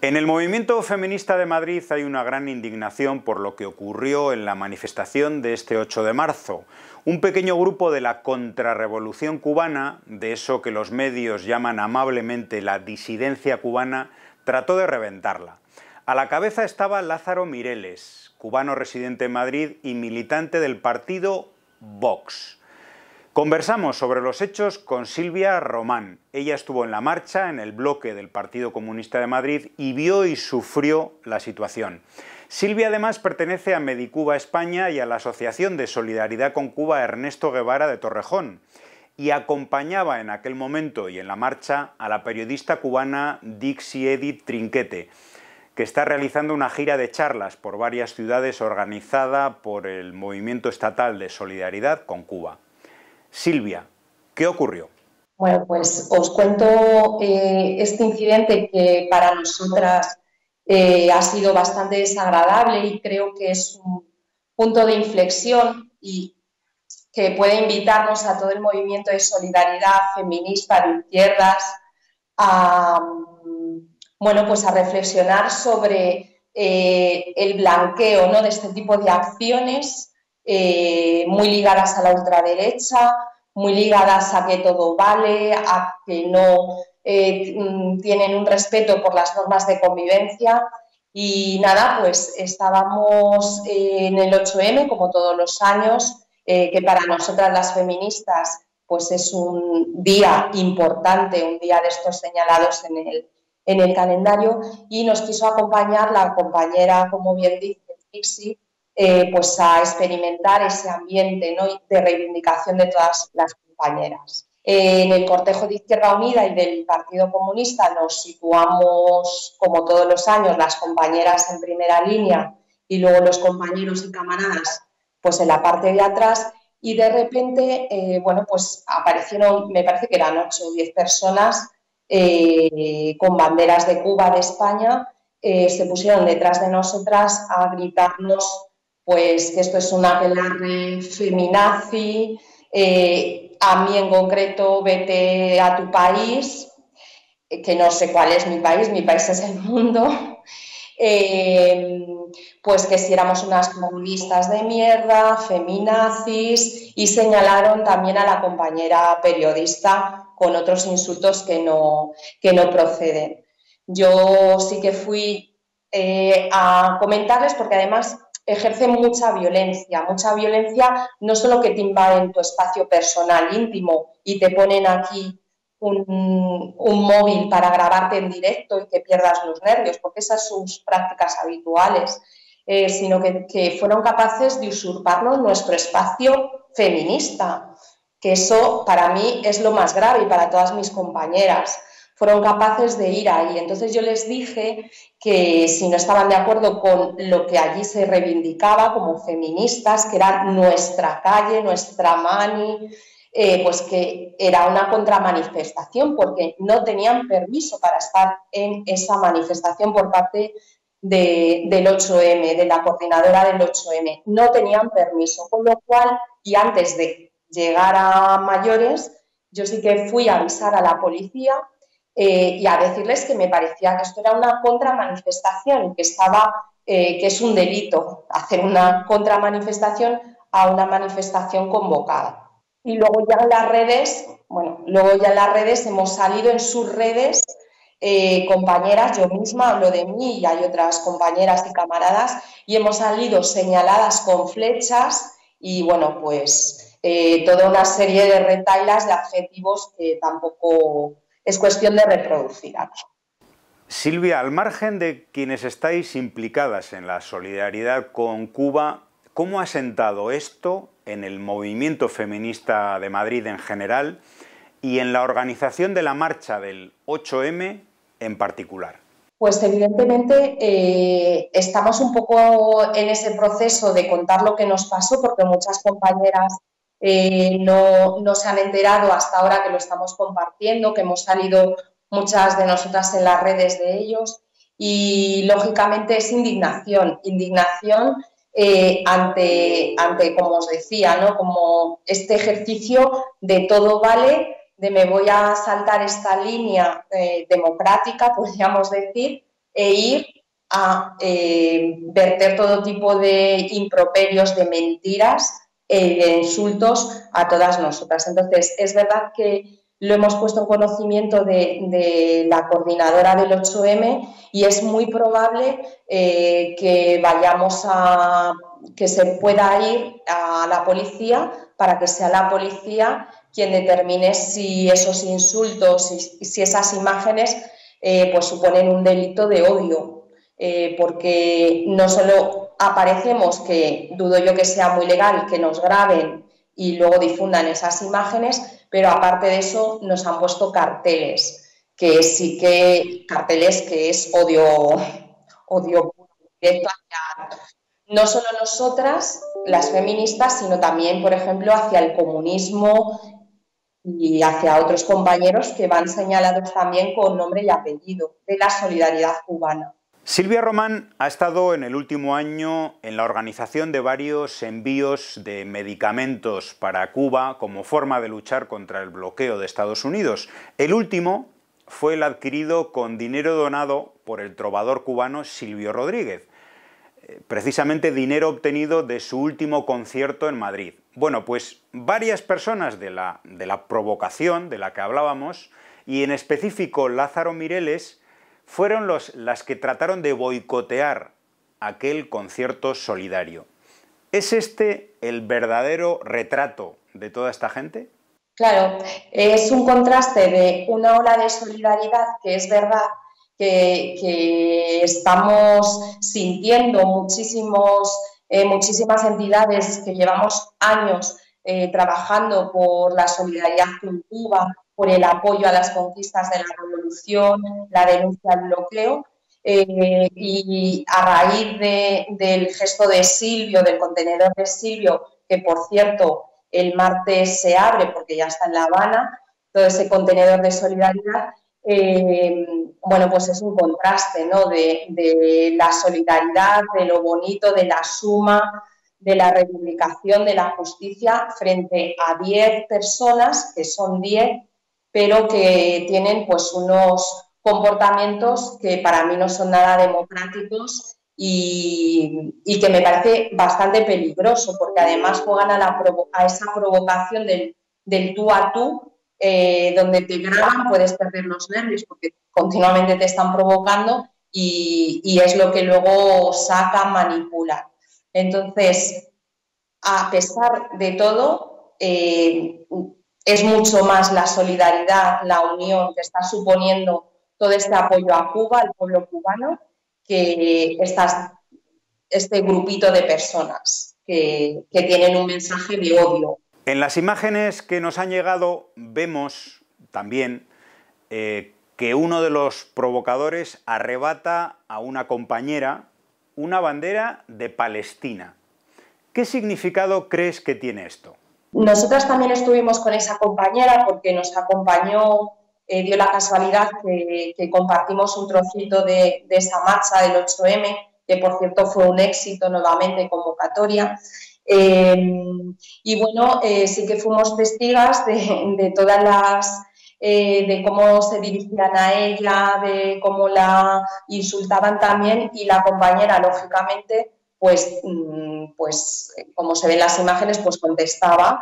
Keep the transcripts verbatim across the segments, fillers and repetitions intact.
En el movimiento feminista de Madrid hay una gran indignación por lo que ocurrió en la manifestación de este ocho de marzo. Un pequeño grupo de la contrarrevolución cubana, de eso que los medios llaman amablemente la disidencia cubana, trató de reventarla. A la cabeza estaba Lázaro Mireles, cubano residente en Madrid y militante del partido Vox. Conversamos sobre los hechos con Silvia Román. Ella estuvo en la marcha, en el bloque del Partido Comunista de Madrid y vio y sufrió la situación. Silvia además pertenece a Medicuba España y a la Asociación de Solidaridad con Cuba Ernesto Guevara de Torrejón y acompañaba en aquel momento y en la marcha a la periodista cubana Dixie Edith Trinquete, que está realizando una gira de charlas por varias ciudades organizada por el Movimiento Estatal de Solidaridad con Cuba. Silvia, ¿qué ocurrió? Bueno, pues os cuento eh, este incidente que para nosotras eh, ha sido bastante desagradable y creo que es un punto de inflexión y que puede invitarnos a todo el movimiento de solidaridad feminista de izquierdas a, bueno, pues a reflexionar sobre eh, el blanqueo, ¿no?, de este tipo de acciones Eh, muy ligadas a la ultraderecha, muy ligadas a que todo vale, a que no eh, tienen un respeto por las normas de convivencia. Y nada, pues estábamos eh, en el ocho eme, como todos los años, eh, que para nosotras las feministas pues es un día importante, un día de estos señalados en el, en el calendario, y nos quiso acompañar la compañera, como bien dice, Dixie, Eh, pues a experimentar ese ambiente, ¿no?, de reivindicación de todas las compañeras. Eh, en el cortejo de Izquierda Unida y del Partido Comunista nos situamos, como todos los años, las compañeras en primera línea y luego los compañeros y camaradas pues en la parte de atrás, y de repente eh, bueno, pues aparecieron, me parece que eran ocho o diez personas eh, con banderas de Cuba, de España, eh, se pusieron detrás de nosotras a gritarnos pues que esto es un aquelarre feminazi, eh, a mí en concreto, vete a tu país, que no sé cuál es mi país, mi país es el mundo, eh, pues que si éramos unas comunistas de mierda, feminazis, y señalaron también a la compañera periodista con otros insultos que no, que no proceden. Yo sí que fui eh, a comentarles, porque además ejercen mucha violencia, mucha violencia, no solo que te invaden tu espacio personal íntimo y te ponen aquí un, un móvil para grabarte en directo y que pierdas los nervios, porque esas son sus prácticas habituales, eh, sino que, que fueron capaces de usurparnos nuestro espacio feminista, que eso para mí es lo más grave y para todas mis compañeras. Fueron capaces de ir ahí. Entonces yo les dije que si no estaban de acuerdo con lo que allí se reivindicaba como feministas, que era nuestra calle, nuestra mani, eh, pues que era una contramanifestación porque no tenían permiso para estar en esa manifestación por parte de, del ocho eme, de la coordinadora del ocho eme. No tenían permiso, con lo cual, y antes de llegar a mayores, yo sí que fui a avisar a la policía Eh, y a decirles que me parecía que esto era una contramanifestación, que estaba, eh, que es un delito hacer una contramanifestación a una manifestación convocada. Y luego ya en las redes, bueno, luego ya en las redes hemos salido en sus redes, eh, compañeras, yo misma hablo de mí y hay otras compañeras y camaradas, y hemos salido señaladas con flechas y bueno, pues eh, toda una serie de retailas de adjetivos que tampoco es cuestión de reproducir. Silvia, al margen de quienes estáis implicadas en la solidaridad con Cuba, ¿cómo ha sentado esto en el movimiento feminista de Madrid en general y en la organización de la marcha del ocho eme en particular? Pues evidentemente eh, estamos un poco en ese proceso de contar lo que nos pasó, porque muchas compañeras Eh, no, no se han enterado hasta ahora que lo estamos compartiendo, que hemos salido muchas de nosotras en las redes de ellos, y lógicamente es indignación, indignación eh, ante, ante, como os decía, ¿no?, como este ejercicio de todo vale, de me voy a saltar esta línea eh, democrática, podríamos decir, e ir a eh, verter todo tipo de improperios, de mentiras, eh, de insultos a todas nosotras. Entonces, es verdad que lo hemos puesto en conocimiento de, de la coordinadora del ocho eme y es muy probable eh, que vayamos a, que se pueda ir a la policía para que sea la policía quien determine si esos insultos y si, si esas imágenes eh, pues suponen un delito de odio, eh, porque no solo aparecemos, que dudo yo que sea muy legal que nos graben y luego difundan esas imágenes, pero aparte de eso nos han puesto carteles, que sí que, carteles que es odio, odio directo hacia, no solo nosotras, las feministas, sino también, por ejemplo, hacia el comunismo y hacia otros compañeros que van señalados también con nombre y apellido de la solidaridad cubana. Silvia Román ha estado en el último año en la organización de varios envíos de medicamentos para Cuba como forma de luchar contra el bloqueo de Estados Unidos. El último fue el adquirido con dinero donado por el trovador cubano Silvio Rodríguez, precisamente dinero obtenido de su último concierto en Madrid. Bueno, pues varias personas de la, de la provocación de la que hablábamos, y en específico Lázaro Mireles, fueron los, las que trataron de boicotear aquel concierto solidario. ¿Es este el verdadero retrato de toda esta gente? Claro, es un contraste de una ola de solidaridad que es verdad que, que estamos sintiendo muchísimos, eh, muchísimas entidades que llevamos años eh, trabajando por la solidaridad con Cuba, por el apoyo a las conquistas de la revolución, la denuncia al bloqueo, eh, y a raíz de, del gesto de Silvio, del contenedor de Silvio, que por cierto el martes se abre porque ya está en La Habana, todo ese contenedor de solidaridad, eh, bueno, pues es un contraste, ¿no?, de, de la solidaridad, de lo bonito, de la suma, de la reivindicación, de la justicia, frente a diez personas, que son diez, pero que tienen pues unos comportamientos que para mí no son nada democráticos y, y que me parece bastante peligroso, porque además juegan a, la, a esa provocación del, del tú a tú, eh, donde te graban, puedes perder los nervios porque continuamente te están provocando y, y es lo que luego sacan, manipulan. Entonces, a pesar de todo, eh, es mucho más la solidaridad, la unión que está suponiendo todo este apoyo a Cuba, al pueblo cubano, que estas, este grupito de personas que, que tienen un mensaje de odio. En las imágenes que nos han llegado vemos también eh, que uno de los provocadores arrebata a una compañera una bandera de Palestina. ¿Qué significado crees que tiene esto? Nosotras también estuvimos con esa compañera porque nos acompañó, eh, dio la casualidad que, que compartimos un trocito de, de esa marcha del ocho eme, que por cierto fue un éxito nuevamente convocatoria. Eh, y bueno, eh, sí que fuimos testigas de, de todas las, eh, de cómo se dirigían a ella, de cómo la insultaban también, y la compañera, lógicamente, Pues, pues como se ven las imágenes, pues contestaba,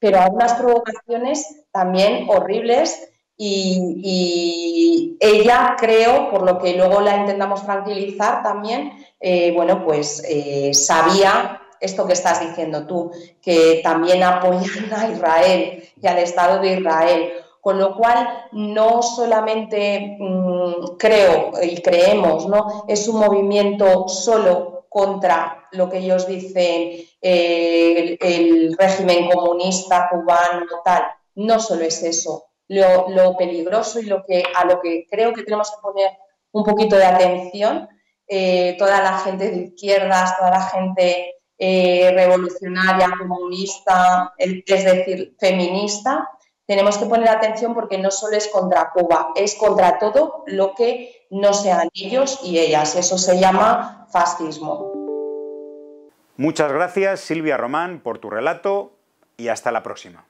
pero a unas provocaciones también horribles y, y ella, creo, por lo que luego la intentamos tranquilizar también, eh, bueno, pues eh, sabía esto que estás diciendo tú, que también apoyan a Israel y al Estado de Israel, con lo cual no solamente mmm, creo y creemos, ¿no?, es un movimiento solo contra lo que ellos dicen, eh, el, el régimen comunista cubano, tal. No solo es eso. Lo, lo peligroso y lo que, a lo que creo que tenemos que poner un poquito de atención, eh, toda la gente de izquierdas, toda la gente eh, revolucionaria, comunista, es decir, feminista, tenemos que poner atención porque no solo es contra Cuba, es contra todo lo que no sean ellos y ellas. Eso se llama fascismo. Muchas gracias, Silvia Román, por tu relato y hasta la próxima.